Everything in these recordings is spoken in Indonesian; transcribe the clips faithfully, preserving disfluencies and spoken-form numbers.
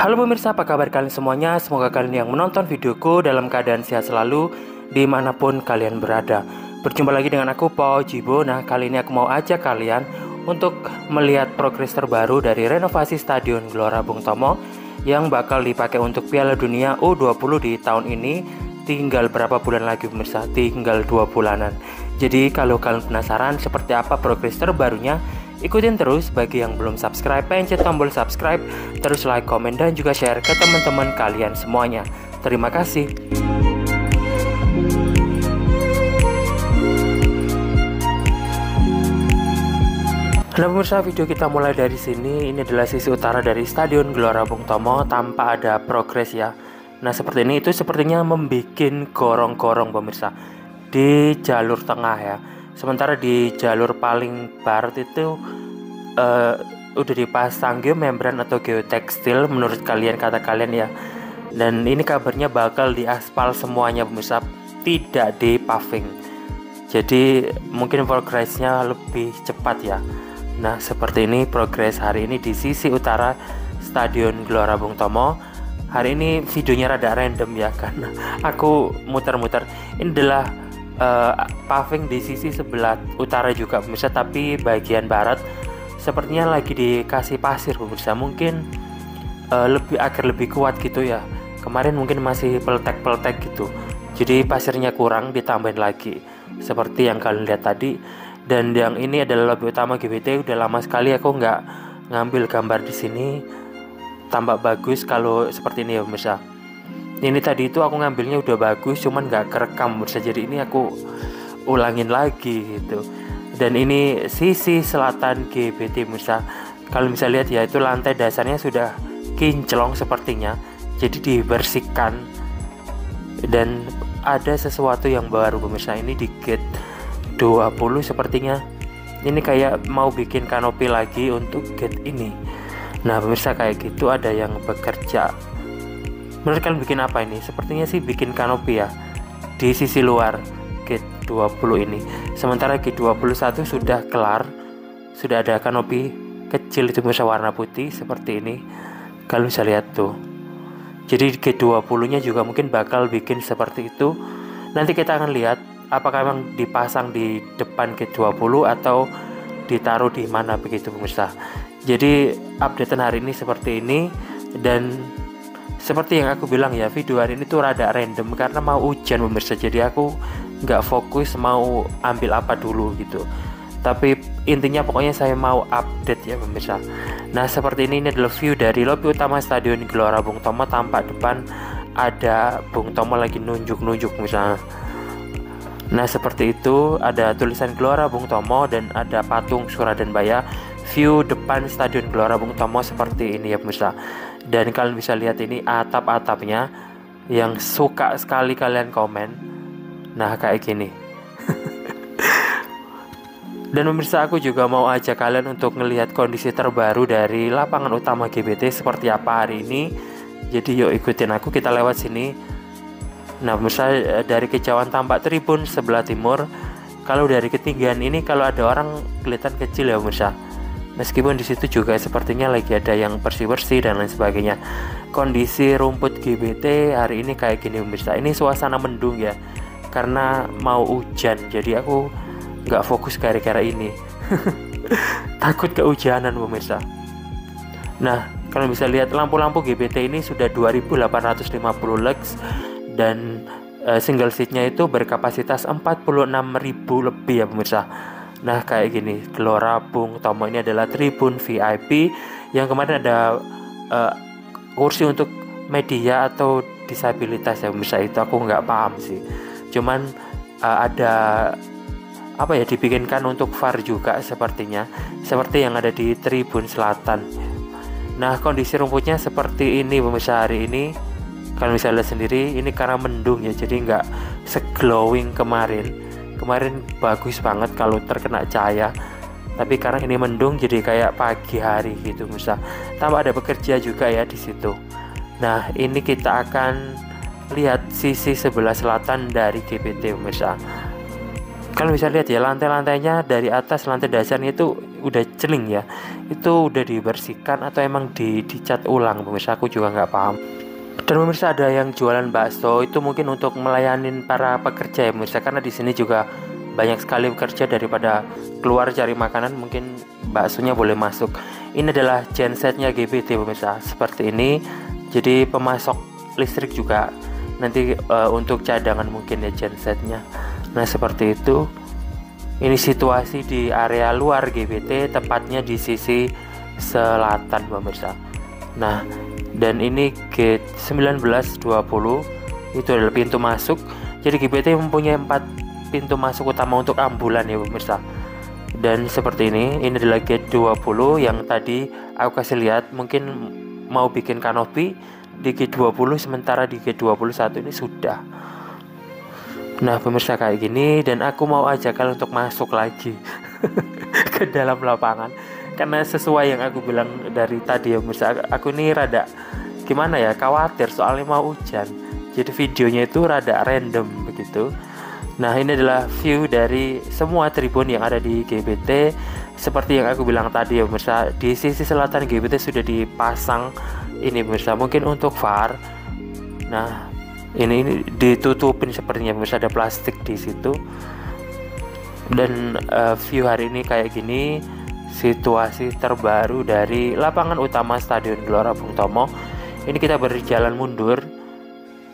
Halo pemirsa, apa kabar kalian semuanya? Semoga kalian yang menonton videoku dalam keadaan sehat selalu dimanapun kalian berada. Berjumpa lagi dengan aku, Poji Boo. Nah, kali ini aku mau ajak kalian untuk melihat progres terbaru dari renovasi Stadion Gelora Bung Tomo yang bakal dipakai untuk Piala Dunia U dua puluh di tahun ini. Tinggal berapa bulan lagi pemirsa? Tinggal dua bulanan. Jadi kalau kalian penasaran seperti apa progres terbarunya, ikutin terus. Bagi yang belum subscribe, pencet tombol subscribe, terus like, komen, dan juga share ke teman-teman kalian semuanya. Terima kasih. Nah pemirsa, video kita mulai dari sini. Ini adalah sisi utara dari Stadion Gelora Bung Tomo tanpa ada progres ya. Nah seperti ini, itu sepertinya membuat gorong-gorong pemirsa di jalur tengah ya. Sementara di jalur paling barat itu uh, udah dipasang geomembran atau geotekstil menurut kalian, kata kalian ya. Dan ini kabarnya bakal diaspal semuanya pemirsa, tidak di paving. Jadi mungkin progresnya lebih cepat ya. Nah seperti ini progres hari ini di sisi utara Stadion Gelora Bung Tomo. Hari ini videonya rada random ya karena aku muter-muter. Ini adalah Uh, paving di sisi sebelah utara juga pemirsa, tapi bagian barat sepertinya lagi dikasih pasir pemirsa. Mungkin uh, lebih agar lebih kuat gitu ya. Kemarin mungkin masih peletek-peletek gitu, jadi pasirnya kurang, ditambahin lagi seperti yang kalian lihat tadi. Dan yang ini adalah lebih utama G B T. Udah lama sekali aku nggak ngambil gambar di sini, tambah bagus kalau seperti ini ya pemirsa. Ini tadi itu aku ngambilnya udah bagus, cuman gak kerekam pemirsa, jadi ini aku ulangin lagi gitu. Dan ini sisi selatan G B T pemirsa. Kalau bisa lihat ya, itu lantai dasarnya sudah kinclong sepertinya, jadi dibersihkan. Dan ada sesuatu yang baru pemirsa, ini di gate dua puluh sepertinya. Ini kayak mau bikin kanopi lagi untuk gate ini. Nah pemirsa, kayak gitu ada yang bekerja. Menurut kalian bikin apa ini? Sepertinya sih bikin kanopi ya di sisi luar gate dua puluh ini. Sementara gate dua puluh satu sudah kelar, sudah ada kanopi kecil itu bisa warna putih seperti ini. Kalian bisa lihat tuh. Jadi gate dua puluh nya juga mungkin bakal bikin seperti itu. Nanti kita akan lihat apakah memang dipasang di depan gate dua puluh atau ditaruh di mana begitu pemirsa. Jadi updatean hari ini seperti ini. Dan seperti yang aku bilang ya, video hari ini tuh rada random karena mau hujan pemirsa, jadi aku nggak fokus mau ambil apa dulu gitu. Tapi intinya pokoknya saya mau update ya pemirsa. Nah seperti ini, ini adalah view dari lobi utama Stadion Gelora Bung Tomo. Tampak depan ada Bung Tomo lagi nunjuk-nunjuk misalnya. Nah seperti itu, ada tulisan Gelora Bung Tomo dan ada patung Surabaya. View depan Stadion Gelora Bung Tomo seperti ini ya pemirsa. Dan kalian bisa lihat ini atap-atapnya yang suka sekali kalian komen. Nah kayak gini. Dan pemirsa, aku juga mau ajak kalian untuk ngelihat kondisi terbaru dari lapangan utama G B T seperti apa hari ini. Jadi yuk ikutin aku, kita lewat sini. Nah pemirsa, dari kejauhan tampak tribun sebelah timur. Kalau dari ketinggian ini kalau ada orang kelihatan kecil ya pemirsa. Meskipun di situ juga sepertinya lagi ada yang bersih-bersih dan lain sebagainya. Kondisi rumput G B T hari ini kayak gini pemirsa. Ini suasana mendung ya, karena mau hujan. Jadi aku nggak fokus gara-gara ini. Takut kehujanan pemirsa. Nah, kalian bisa lihat lampu-lampu G B T ini sudah dua ribu delapan ratus lima puluh lux. Dan uh, single seatnya itu berkapasitas empat puluh enam ribu lebih ya pemirsa. Nah kayak gini, Gelora Bung Tomo ini adalah tribun V I P yang kemarin ada uh, kursi untuk media atau disabilitas ya pemirsa. Itu aku nggak paham sih, cuman uh, ada apa ya, dibikinkan untuk V A R juga sepertinya, seperti yang ada di tribun selatan. Nah kondisi rumputnya seperti ini pemirsa hari ini. Kalian bisa lihat sendiri, ini karena mendung ya, jadi nggak seglowing kemarin. Kemarin bagus banget kalau terkena cahaya, tapi karena ini mendung jadi kayak pagi hari gitu misal. Tambah ada pekerja juga ya di situ. Nah ini kita akan lihat sisi sebelah selatan dari G B T misal. Kalian bisa lihat ya, lantai-lantainya dari atas, lantai dasarnya itu udah jeling ya. Itu udah dibersihkan atau emang di, dicat ulang pemirsa, aku juga nggak paham. Dan pemirsa, ada yang jualan bakso itu mungkin untuk melayani para pekerja ya pemirsa, karena di sini juga banyak sekali pekerja, daripada keluar cari makanan mungkin baksonya boleh masuk. Ini adalah gensetnya G B T pemirsa, seperti ini. Jadi pemasok listrik juga nanti uh, untuk cadangan mungkin ya gensetnya. Nah seperti itu, ini situasi di area luar G B T, tepatnya di sisi selatan pemirsa. Nah, dan ini gate sembilan belas dua puluh, itu adalah pintu masuk. Jadi G B T mempunyai empat pintu masuk utama untuk ambulan ya pemirsa. Dan seperti ini, ini adalah gate dua puluh yang tadi aku kasih lihat, mungkin mau bikin kanopi di gate dua puluh, sementara di gate dua puluh satu ini sudah. Nah pemirsa kayak gini, dan aku mau ajak kalian untuk masuk lagi ke dalam lapangan, karena sesuai yang aku bilang dari tadi ya pemirsa, aku ini rada gimana ya, khawatir soalnya mau hujan, jadi videonya itu rada random begitu. Nah ini adalah view dari semua tribun yang ada di G B T. Seperti yang aku bilang tadi ya pemirsa, di sisi selatan G B T sudah dipasang ini pemirsa, mungkin untuk V A R. Nah Ini, ini ditutupin sepertinya pemirsa, ada plastik di situ. Dan uh, view hari ini kayak gini, situasi terbaru dari lapangan utama Stadion Gelora Bung Tomo. Ini kita berjalan mundur.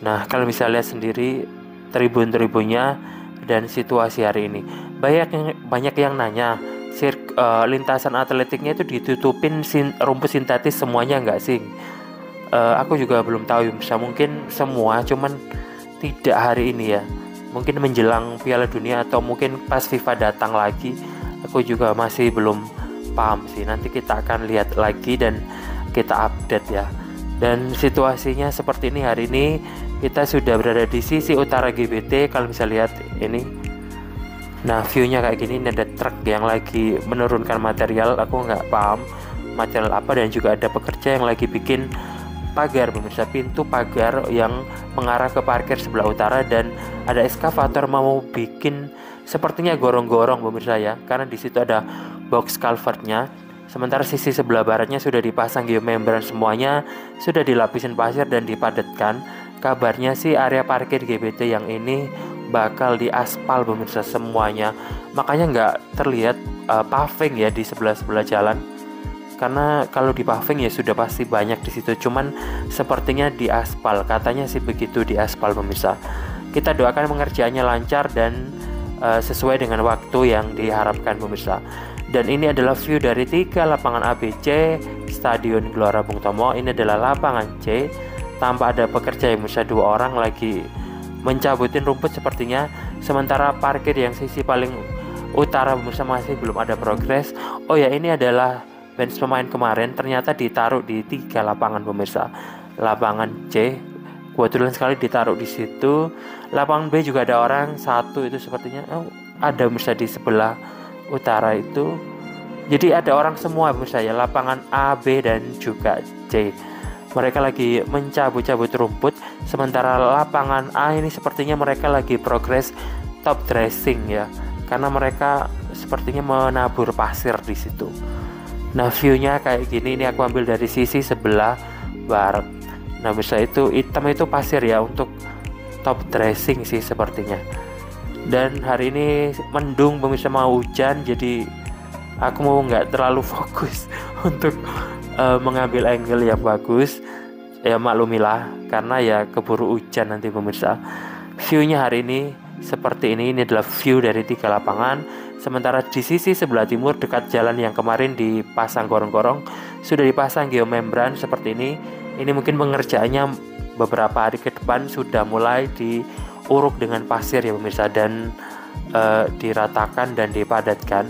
Nah kalian bisa lihat sendiri tribun-tribunnya dan situasi hari ini. Banyak yang banyak yang nanya, sirk, uh, lintasan atletiknya itu ditutupin sin, rumput sintetis semuanya nggak sih? Uh, aku juga belum tahu bisa, mungkin semua, cuman tidak hari ini ya, mungkin menjelang Piala Dunia atau mungkin pas FIFA datang lagi, aku juga masih belum paham sih. Nanti kita akan lihat lagi dan kita update ya. Dan situasinya seperti ini hari ini, kita sudah berada di sisi utara G B T, kalau bisa lihat ini. Nah viewnya kayak gini, ini ada truk yang lagi menurunkan material, aku nggak paham material apa, dan juga ada pekerja yang lagi bikin pagar pemirsa, pintu pagar yang mengarah ke parkir sebelah utara, dan ada eskavator mau bikin sepertinya gorong-gorong pemirsa ya, karena di situ ada box culvertnya. Sementara sisi sebelah baratnya sudah dipasang geomembran semuanya, sudah dilapisin pasir dan dipadatkan. Kabarnya sih area parkir G B T yang ini bakal diaspal pemirsa semuanya, makanya nggak terlihat uh, paving ya di sebelah-sebelah jalan. Karena kalau di paving ya sudah pasti banyak di situ, cuman sepertinya di aspal, katanya sih begitu, di aspal pemirsa. Kita doakan pengerjaannya lancar dan uh, sesuai dengan waktu yang diharapkan pemirsa. Dan ini adalah view dari tiga lapangan A B C Stadion Gelora Bung Tomo. Ini adalah lapangan C, tanpa ada pekerja ya pemirsa, dua orang lagi mencabutin rumput sepertinya. Sementara parkir yang sisi paling utara pemirsa masih belum ada progres. Oh ya, ini adalah bench pemain kemarin, ternyata ditaruh di tiga lapangan pemirsa. Lapangan C kebetulan sekali ditaruh di situ. Lapangan B juga ada orang satu itu sepertinya, oh, ada pemirsa di sebelah utara itu. Jadi ada orang semua pemirsa ya, lapangan A, B dan juga C. Mereka lagi mencabut-cabut rumput. Sementara lapangan A ini sepertinya mereka lagi progres top dressing ya, karena mereka sepertinya menabur pasir di situ. Nah viewnya kayak gini, ini aku ambil dari sisi sebelah barat. Nah bisa itu hitam itu pasir ya, untuk top dressing sih sepertinya. Dan hari ini mendung pemirsa, mau hujan, jadi aku mau nggak terlalu fokus untuk uh, mengambil angle yang bagus ya, maklumilah karena ya keburu hujan nanti pemirsa. Viewnya hari ini seperti ini, ini adalah view dari tiga lapangan. Sementara di sisi sebelah timur dekat jalan yang kemarin dipasang gorong-gorong, sudah dipasang geomembran seperti ini. Ini mungkin pengerjaannya beberapa hari ke depan sudah mulai diuruk dengan pasir ya pemirsa, dan e, diratakan dan dipadatkan.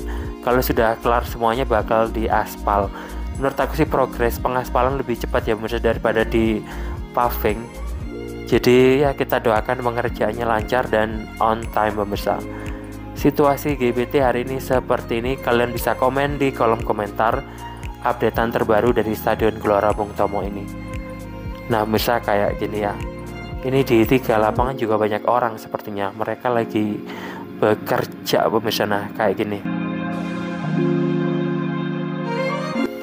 Kalau sudah kelar semuanya bakal diaspal. Menurut aku sih progres pengaspalan lebih cepat ya pemirsa daripada di paving. Jadi ya kita doakan pengerjaannya lancar dan on time pemirsa. Situasi G B T hari ini seperti ini. Kalian bisa komen di kolom komentar updatean terbaru dari Stadion Gelora Bung Tomo ini. Nah pemirsa kayak gini ya, ini di tiga lapangan juga banyak orang sepertinya, mereka lagi bekerja pemirsa. Nah kayak gini.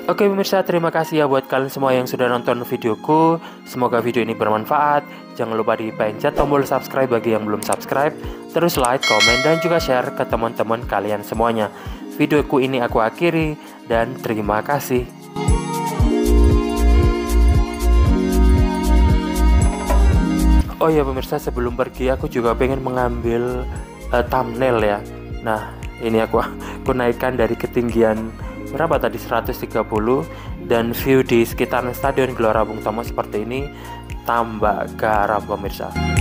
Oke pemirsa, terima kasih ya buat kalian semua yang sudah nonton videoku. Semoga video ini bermanfaat. Jangan lupa dipencet tombol subscribe bagi yang belum subscribe. Terus like, komen, dan juga share ke teman-teman kalian semuanya. Videoku ini aku akhiri dan terima kasih. Oh ya pemirsa, sebelum pergi aku juga pengen mengambil uh, thumbnail ya. Nah ini aku, aku naikkan dari ketinggian berapa tadi, seratus tiga puluh, dan view di sekitar Stadion Gelora Bung Tomo seperti ini, tambah garam pemirsa.